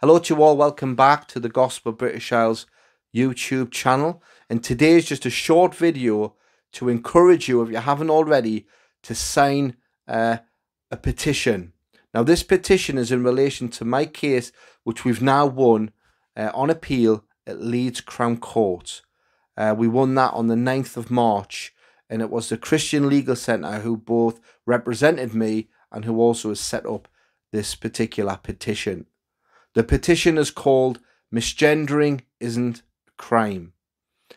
Hello to you all, welcome back to the Gospel British Isles YouTube channel, and today is just a short video to encourage you, if you haven't already, to sign a petition. Now this petition is in relation to my case, which we've now won on appeal at Leeds Crown Court. We won that on the 9th of March, and it was the Christian Legal Centre who both represented me and who also has set up this particular petition. The petition is called Misgendering Isn't a Crime,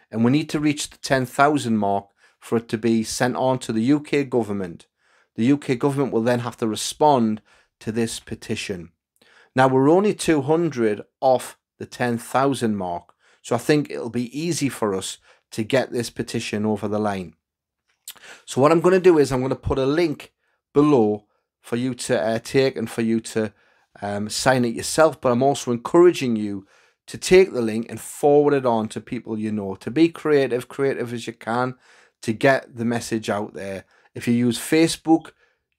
and we need to reach the 10,000 mark for it to be sent on to the UK government. The UK government will then have to respond to this petition. Now we're only 200 off the 10,000 mark, so I think it'll be easy for us to get this petition over the line. So what I'm going to do is I'm going to put a link below for you to take and for you to sign it yourself, but I'm also encouraging you to take the link and forward it on to people you know. To be creative as you can, to get the message out there. If you use Facebook,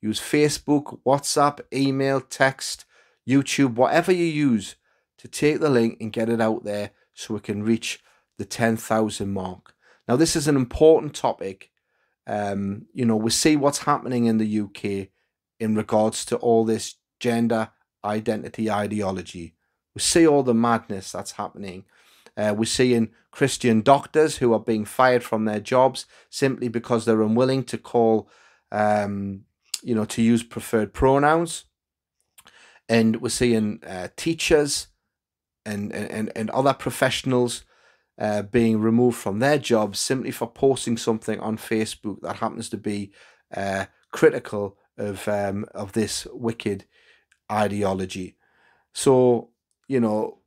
WhatsApp, email, text, YouTube, whatever you use, to take the link and get it out there so we can reach the 10,000 mark. Now this is an important topic. You know, we see what's happening in the UK in regards to all this gender identity ideology. We see all the madness that's happening. We're seeing Christian doctors who are being fired from their jobs simply because they're unwilling to call, you know, to use preferred pronouns. And we're seeing teachers and other professionals being removed from their jobs simply for posting something on Facebook that happens to be critical of this wicked ideology. So, you know,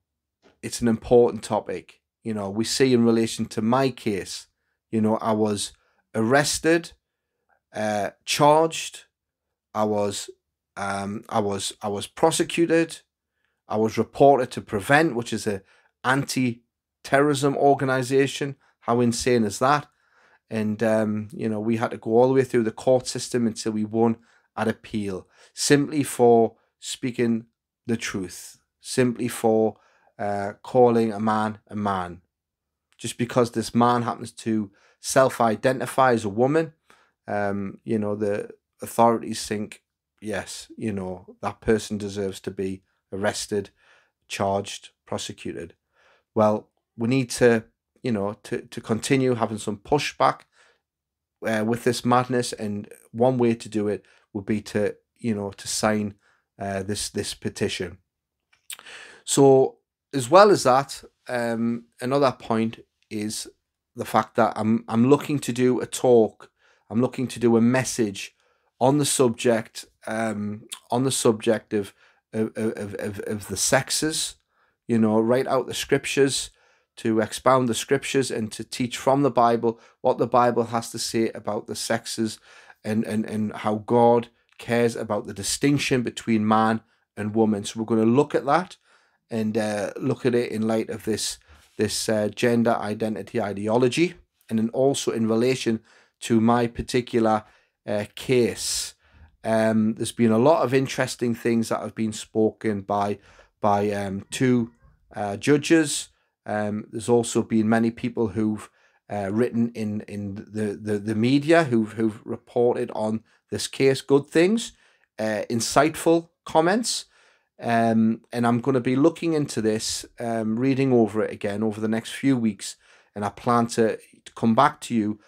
it's an important topic. You know, we see in relation to my case, you know, I was arrested, charged, I was prosecuted, I was reported to Prevent, which is an anti-terrorism organisation. How insane is that? And, you know, we had to go all the way through the court system until we won at appeal, simply for speaking the truth, simply for calling a man. Just because this man happens to self-identify as a woman, you know, the authorities think, yes, you know, that person deserves to be arrested, charged, prosecuted. Well, we need to, you know, to continue having some pushback with this madness, and one way to do it would be to, you know, to sign this petition. So as well as that, another point is the fact that I'm looking to do a talk. I'm looking to do a message on the subject of the sexes, you know, write out the scriptures, to expound the scriptures and to teach from the Bible what the Bible has to say about the sexes, and how God cares about the distinction between man and woman. So we're going to look at that and look at it in light of this gender identity ideology, and then also in relation to my particular case. There's been a lot of interesting things that have been spoken by two judges. There's also been many people who've written in the media who've reported on this case good things, insightful comments, and I'm going to be looking into this, reading over it again over the next few weeks, and I plan to come back to you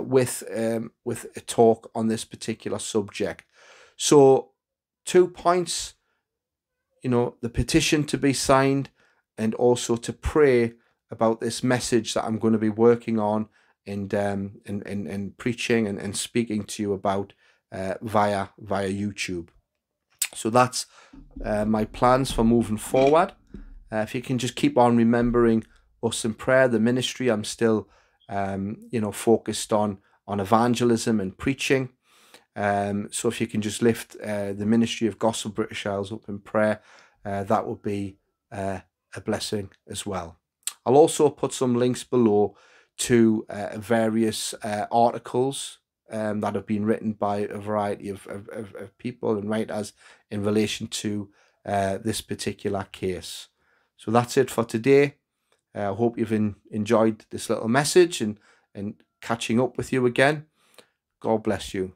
with a talk on this particular subject. So 2 points, you know, the petition to be signed, and also to pray about this message that I'm going to be working on and preaching and speaking to you about via YouTube. So that's my plans for moving forward. If you can just keep on remembering us in prayer, the ministry, I'm still you know, focused on evangelism and preaching. So if you can just lift the ministry of Gospel British Isles up in prayer, that would be a blessing as well. I'll also put some links below to various articles that have been written by a variety of people and writers in relation to this particular case. So that's it for today. I hope you've enjoyed this little message and catching up with you again. God bless you.